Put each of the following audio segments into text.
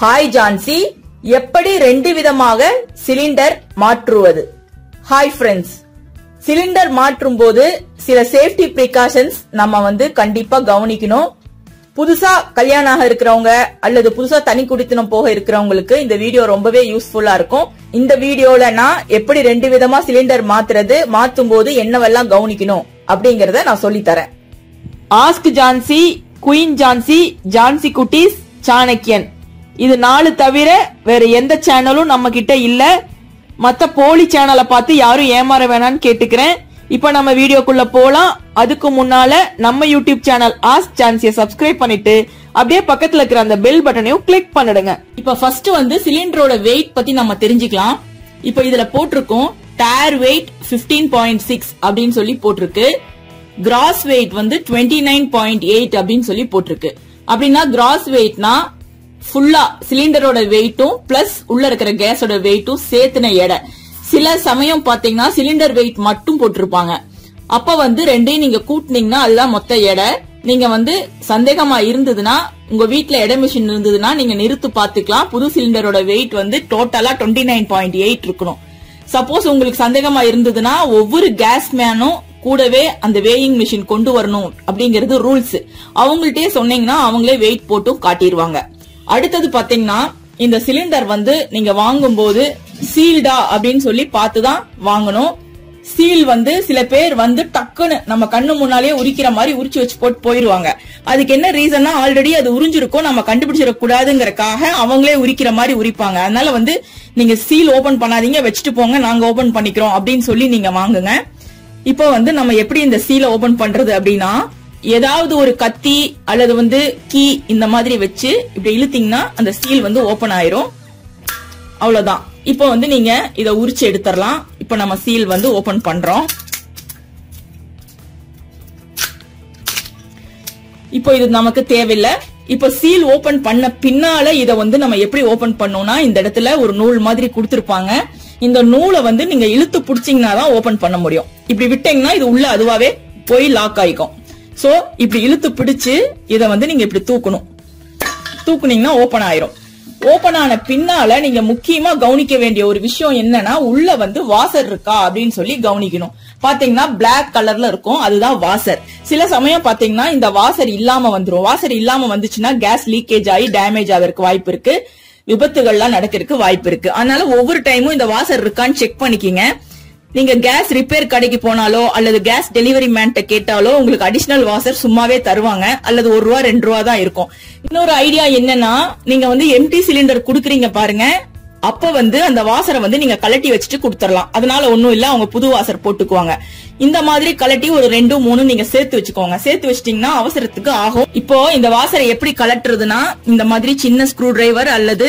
Hi Jhansi, எப்படி ரெண்டு விதமாக சிலிண்டர் மாற்றுவது? ஹாய் ஃப்ரெண்ட்ஸ், சிலிண்டர் மாற்றும் போது சில சேஃப்டி பிரிகாஷன்ஸ் நம்ம கண்டிப்பா கவனிக்கணும். புதுசா கல்யாணம் ஆக இருக்கிறவங்க அல்லது புதுசா தனி குடித்தனம் போக இருக்கிறவங்களுக்கு இந்த வீடியோ ரொம்பவே யூஸ்ஃபுல்லா இருக்கும். இந்த வீடியோல நான் எப்படி ரெண்டு விதமா சிலிண்டர் மாத்தும் போது என்னவெல்லாம் கவனிக்கணும் அப்படிங்கறத நான் சொல்லி தரேன். ஆஸ்க் ஜான்சி, குயின் ஜான்சி, ஜான்சி குட்டீஸ், சாணக்கியன், இது 4 தவிர வேற எந்த சேனலும் நம்ம கிட்ட இல்ல. மத்த போலி சேனலை பார்த்து யாரும் ஏமாற வேணான்னு கேட்டுக்கிறேன். இப்ப நம்ம வீடியோக்குள்ள போலாம். அதுக்கு முன்னால நம்ம யூடியூப் சேனல் ஆஸ்க் ஜான்சியை சப்ஸ்கிரைப் பண்ணிட்டு அப்படியே பக்கத்துல இருக்கிற அந்த பெல் பட்டனையும் கிளிக் பண்ணிடுங்க. இப்ப ஃபர்ஸ்ட் சிலிண்டரோட வெயிட் பத்தி நம்ம தெரிஞ்சுக்கலாம். இப்ப இதுல போட்டிருக்கோம் டயர் வெயிட் 15.6 அப்படின்னு சொல்லி போட்டிருக்கு. கிராஸ் வெயிட் 29.8 அப்படின்னு சொல்லி போட்டிருக்கு. அப்படின்னா கிராஸ் வெயிட்னா ஃபுல்லா சிலிண்டரோட வெயிட்டும் பிளஸ் உள்ள இருக்கிற கேஸோட வெயிட்டும் சேர்த்துன எடை. சில சமயம் பாத்தீங்கன்னா சிலிண்டர் வெயிட் மட்டும் போட்டிருப்பாங்க. அப்ப ரெண்டையும் நீங்க கூட்டினீங்கன்னா அதுதான் மொத்த எடை. நீங்க சந்தேகமா இருந்ததுன்னா, உங்க வீட்டுல எடை மிஷின் இருந்ததுன்னா நீங்க நிறுத்து பாத்துக்கலாம். புது சிலிண்டரோட வெயிட் டோட்டலா 29.8 இருக்கணும். சப்போஸ் உங்களுக்கு சந்தேகமா இருந்ததுன்னா ஒவ்வொரு கேஸ் மேனும் கூடவே அந்த வேயிங் மிஷின் கொண்டு வரணும் அப்படிங்கறது ரூல்ஸ். அவங்கள்ட்டே சொன்னீங்கன்னா அவங்களே வெயிட் போட்டும் காட்டிடுவாங்க. அடுத்தது பாத்தீங்கன்னா, இந்த சிலிண்டர் நீங்க வாங்கும் போது சீல்டா அப்படின்னு சொல்லி பார்த்துதான் வாங்கணும். சீல் சில பேர் டக்குன்னு நம்ம கண்ணு முன்னாலேயே உரிக்கிற மாதிரி உரிச்சு வச்சு போட்டு போயிருவாங்க. அதுக்கு என்ன ரீசன்னா, ஆல்ரெடி அது உறிஞ்சிருக்கும், நம்ம கண்டுபிடிச்சிட கூடாதுங்கறக்காக அவங்களே உரிக்கிற மாதிரி உரிப்பாங்க. அதனால நீங்க சீல் ஓபன் பண்ணாதீங்க, வச்சுட்டு போங்க, நாங்க ஓபன் பண்ணிக்கிறோம் அப்படின்னு சொல்லி நீங்க வாங்குங்க. இப்ப நம்ம எப்படி இந்த சீலை ஓபன் பண்றது அப்படின்னா, ஏதாவது ஒரு கத்தி அல்லது கீ இந்த மாதிரி வச்சு இப்படி இழுத்தீங்கன்னா அந்த சீல் ஓபன் ஆயிரும். அவ்வளவுதான். இப்போ நீங்க இத உரிச்சு எடுத்துடலாம். இப்ப நம்ம சீல் ஓபன் பண்றோம். இப்போ இது நமக்கு தேவையில்லை. இப்ப சீல் ஓபன் பண்ண பின்னால இத நம்ம எப்படி ஓபன் பண்ணோம்னா, இந்த இடத்துல ஒரு நூல் மாதிரி கொடுத்திருப்பாங்க. இந்த நூலை நீங்க இழுத்து புடிச்சீங்கன்னாதான் ஓபன் பண்ண முடியும். இப்படி விட்டீங்கன்னா இது உள்ள அதுவாவே போய் லாக் ஆயிக்கும். சோ இப்படி இழுத்து பிடிச்சு இத நீங்க இப்படி தூக்கணும். தூக்குனீங்கன்னா ஓபன் ஆயிரும். ஓபன் ஆன பின்னால நீங்க முக்கியமா கவனிக்க வேண்டிய ஒரு விஷயம் என்னன்னா, உள்ள வாசர் இருக்கா அப்படின்னு சொல்லி கவனிக்கணும். பாத்தீங்கன்னா பிளாக் கலர்ல இருக்கும், அதுதான் வாசர். சில சமயம் பாத்தீங்கன்னா இந்த வாசர் இல்லாம வந்துரும். வாசர் இல்லாம வந்துச்சுன்னா கேஸ் லீக்கேஜ் ஆகி டேமேஜ் ஆகிறதுக்கு வாய்ப்பு இருக்கு, விபத்துகள்லாம் நடக்கிறதுக்கு வாய்ப்பு இருக்கு. அதனால ஒவ்வொரு டைமும் இந்த வாசர் இருக்கான்னு செக் பண்ணிக்கீங்க. நீங்க கேஸ் ரிப்பேர் கடைக்கு போனாலோ அல்லது கேஸ் டெலிவரி மேன் கிட்ட கேட்டாலோ உங்களுக்கு அடிஷனல் வாசர் சும்மாவே தருவாங்க. அல்லது 1 ரூபா 2 ரூபா தான் இருக்கும். இன்னொரு ஐடியா என்னன்னா, நீங்க எம்டி சிலிண்டர் குடுக்குறீங்க பாருங்க, அப்ப அந்த வாசரை நீங்க கலட்டி வச்சுட்டு குடுத்துடலாம். அதனால ஒண்ணும் இல்ல, அவங்க புது வாசர் போட்டுக்குவாங்க. இந்த மாதிரி கலட்டி ஒரு 2 3 நீங்க சேர்த்து வச்சுக்கோங்க. சேர்த்து வச்சிட்டீங்கன்னா அவசரத்துக்கு ஆகும். இப்போ இந்த வாசரை எப்படி கலட்டுறதுன்னா, இந்த மாதிரி சின்ன ஸ்க்ரூ டிரைவர் அல்லது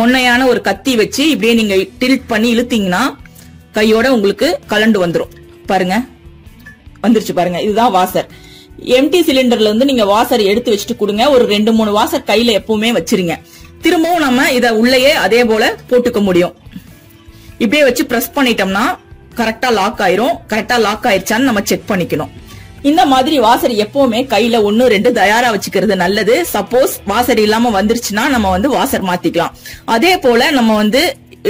மொன்னையான ஒரு கத்தி வச்சு இப்படியே நீங்க டில்ட் பண்ணி இழுத்தீங்கன்னா கையோட உங்களுக்கு கலண்டு வந்துரும். பாருங்க, வந்துருச்சு பாருங்க, இதுதான் வாசர். எம்டி சிலிண்டர்ல நீங்க வாசர் எடுத்து வச்சுட்டு கொடுங்க. ஒரு 2 3 வாசர் கையில எப்பவுமே வச்சிருங்க. திரும்பவும் நம்ம இத உள்ளேயே அதே போல போட்டுக்க முடியும். இப்படியே வச்சு பிரஸ் பண்ணிட்டோம்னா கரெக்டா லாக் ஆயிரும். கரெக்டா லாக் ஆயிருச்சான்னு நம்ம செக் பண்ணிக்கணும். இந்த மாதிரி வாசர் எப்பவுமே கையில 1 2 தயாரா வச்சுக்கிறது நல்லது. சப்போஸ் வாசர் இல்லாம வந்துருச்சுன்னா நம்ம வாசர் மாத்திக்கலாம். அதே போல நம்ம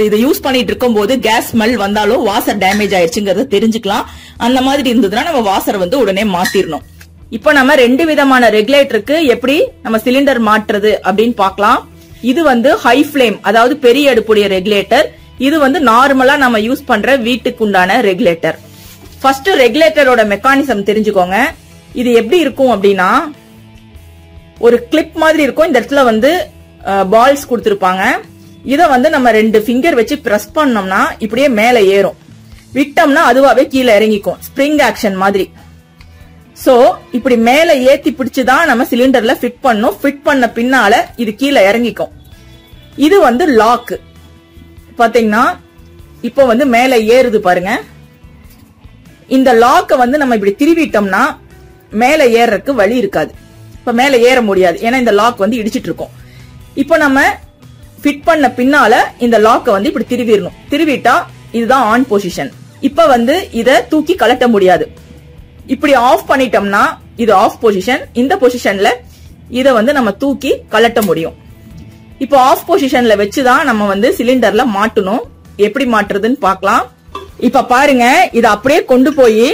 இதை யூஸ் பண்ணிட்டு இருக்கும் போது கேஸ் ஸ்மெல் வந்தாலும் வாசர் டேமேஜ் ஆயிடுச்சுங்கறத தெரிஞ்சுக்கலாம். அந்த மாதிரி இருந்ததுன்னா நம்ம வாசர் உடனே மாத்திரணும். இப்ப நம்ம ரெண்டு விதமான ரெகுலேட்டருக்கு எப்படி நம்ம சிலிண்டர் மாற்றுறது அப்படின்னு பாக்கலாம். இது ஹை ஃபிளேம், அதாவது பெரிய அடுப்புடைய ரெகுலேட்டர். இது நார்மலா நம்ம யூஸ் பண்ற வீட்டுக்கு உண்டான ரெகுலேட்டர். ஃபர்ஸ்ட் ரெகுலேட்டரோட மெக்கானிசம் தெரிஞ்சுக்கோங்க. இது எப்படி இருக்கும் அப்படின்னா, ஒரு கிளிப் மாதிரி இருக்கும். இந்த இடத்துல பால்ஸ் கொடுத்திருப்பாங்க. இதை நம்ம 2 ஃபிங்கர் வச்சு பிரஸ் பண்ணோம்னா இப்படியே மேல ஏறும். விட்டோம்னா அதுவாவே கீழே இறங்கிக்கும், ஸ்பிரிங் ஆக்ஷன் மாதிரி. சோ இப்படி மேல ஏத்தி பிடிச்சுதான் நம்ம சிலிண்டர்ல ஃபிட் பண்ணும். ஃபிட் பண்ண பின்னால இது கீழே இறங்கிக்கும். இது லாக். பாத்தீங்கன்னா இப்ப மேல ஏறுது பாருங்க. இந்த லாக்க நம்ம இப்படி திருவிட்டோம்னா மேல ஏறக்கு வழி இருக்காது. இப்ப மேல ஏற முடியாது, ஏன்னா இந்த லாக் இடிச்சிட்டு இருக்கும். இப்ப நம்ம ஃபிட் பண்ண பின்னால இந்த லாக்க இப்படி திருவிடணும். திருவிட்டா இதுதான் ஆன் பொசிஷன். இப்ப இத தூக்கி கலட்ட முடியாது. இப்படி ஆஃப் பண்ணிட்டோம்னா இது ஆஃப் பொசிஷன். இந்த பொசிஷன்ல இத நம்ம தூக்கி கலட்ட முடியும். இப்போ ஆஃப் பொசிஷன்ல வச்சு தான் நம்ம வந்து சிலிண்டர்ல மாட்டணும். எப்படி மாட்டுறதுன்னு பார்க்கலாம். இப்ப பாருங்க, இது அப்படியே கொண்டு போய்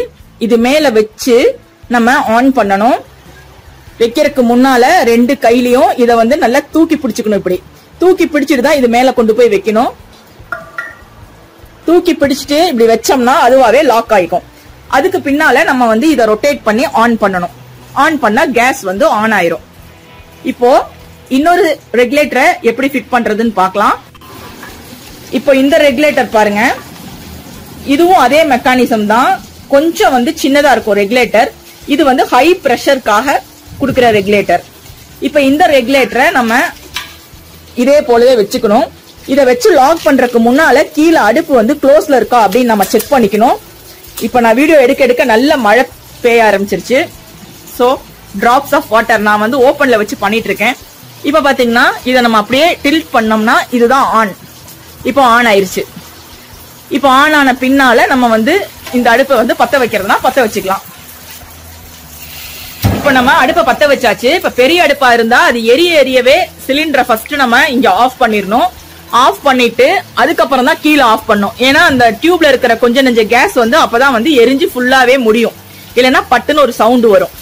இது மேல வச்சு நம்ம ஆன் பண்ணணும். வைக்கிறதுக்கு முன்னால ரெண்டு கையிலயும் இத வந்து நல்லா தூக்கி பிடிச்சுக்கணும். இப்படி தூக்கி பிடிச்சிட்டு தான் இது மேல கொண்டு போய் வைக்கணும். தூக்கி பிடிச்சிட்டு இப்படி வச்சோம்னா அதுவாவே லாக் ஆயிக்கும். அதுக்கு பின்னால நம்ம வந்து இத ரொட்டேட் பண்ணி ஆன் பண்ணணும். ஆன் பண்ணா கேஸ் வந்து ஆன் ஆயிரும். இப்போ இன்னொரு ரெகுலேட்டரை எப்படி ஃபிட் பண்றதுன்னு பார்க்கலாம். இப்போ இந்த ரெகுலேட்டர் பாருங்க, இதுவும் அதே மெக்கானிசம் தான். கொஞ்சம் வந்து சின்னதா இருக்கும் ரெகுலேட்டர். இது வந்து ஹை பிரஷருக்காக குடுக்கிற ரெகுலேட்டர். இப்ப இந்த ரெகுலேட்டரை நம்ம இதே போலவே வச்சுக்கணும். இதை வச்சு லாக் பண்றதுக்கு முன்னால கீழே அடுப்பு வந்து க்ளோஸ்ல இருக்கா அப்படின்னு நம்ம செக் பண்ணிக்கணும். இப்ப நான் வீடியோ எடுக்க நல்ல மழை பெய்ய ஆரம்பிச்சிருச்சு. ஸோ டிராப்ஸ் ஆஃப் வாட்டர் நான் வந்து ஓப்பன்ல வச்சு பண்ணிட்டு இருக்கேன். இப்ப பாத்தீங்கன்னா இதை நம்ம அப்படியே டில்ட் பண்ணோம்னா இதுதான் ஆன். இப்போ ஆன் ஆயிருச்சு. இப்போ ஆன் ஆன பின்னால நம்ம வந்து இந்த அடுப்பை வந்து பத்த வைக்கிறதுனா பத்த வச்சுக்கலாம். இப்ப நம்ம அடுப்பை பத்த வச்சாச்சு. இப்ப பெரிய அடுப்பா இருந்தா அது எரியவே சிலிண்டரை ஃபர்ஸ்ட் நம்ம இங்க ஆஃப் பண்ணிடணும். ஆஃப் பண்ணிட்டு அதுக்கப்புறம் தான் கீழே ஆஃப் பண்ணும். ஏன்னா அந்த டியூப்ல இருக்கிற கொஞ்சம் நெஞ்ச கேஸ் வந்து அப்பதான் வந்து எரிஞ்சு ஃபுல்லாவே முடியும். இல்லைன்னா பட்டுன்னு ஒரு சவுண்டு வரும்.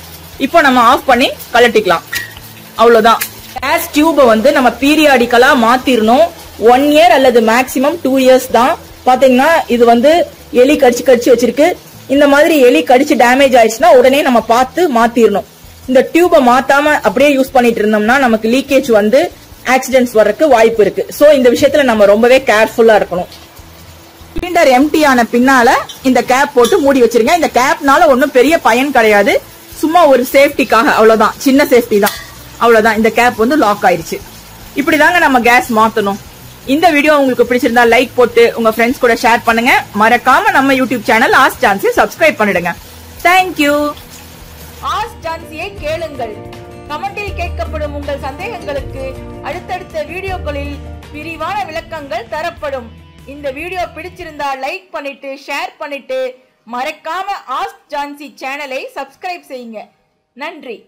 இப்போ நம்ம ஆஃப் பண்ணி கலட்டிக்கலாம். அவ்வளவுதான். கேஸ் டியூபை வந்து நம்ம பீரியாடிக்கலா மாத்திரணும். 1 இயர் அல்லது மேக்சிமம் 2 இயர்ஸ் தான். பாத்தீங்கன்னா இது வந்து எலி கடிச்சு வச்சிருக்கு. இந்த மாதிரி எலி கடிச்சு டேமேஜ் ஆயிடுச்சுன்னா உடனே நம்ம பார்த்து மாத்திரணும். இந்த டியூபை மாத்தாம அப்படியே யூஸ் பண்ணிட்டு இருந்தோம்னா நமக்கு லீக்கேஜ் வந்து ஆக்சிடென்ட்ஸ் வர்றதுக்கு வாய்ப்பு இருக்கு. சோ இந்த விஷயத்துல நம்ம ரொம்பவே கேர்ஃபுல்லா இருக்கணும். சிலிண்டர் எம்டி ஆன பின்னால இந்த கேப் போட்டு மூடி வச்சிருங்க. இந்த கேப்னால ஒன்னும் பெரிய பயன் கிடையாது, சும்மா ஒரு சேஃப்டிக்காக அவ்வளவுதான். சின்ன சேஃப்டி தான், அவ்வளவுதான். இந்த கேப் வந்து லாக் ஆயிடுச்சு. இப்படிதாங்க நம்ம கேஸ் மாத்தணும். இந்த வீடியோ உங்களுக்கு பிடிச்சிருந்தா லைக் போட்டு உங்க ஃப்ரெண்ட்ஸ் கூட ஷேர் பண்ணுங்க. மறக்காம நம்ம YouTube channel ask Jhansi subscribe பண்ணிடுங்க. தேங்க்யூ. ஆஸ்க் ஜான்சியை கேளுங்கள். கமெண்டில் கேட்கப்படும் உங்கள் சந்தேகங்களுக்கு அடுத்தடுத்த வீடியோக்களில் விரிவான விளக்கங்கள் தரப்படும். இந்த வீடியோ பிடிச்சிருந்தா லைக் பண்ணிட்டு ஷேர் பண்ணிட்டு மறக்காம ஆஸ்க் ஜான்சி சேனலை சப்ஸ்கிரைப் செய்யுங்க. நன்றி.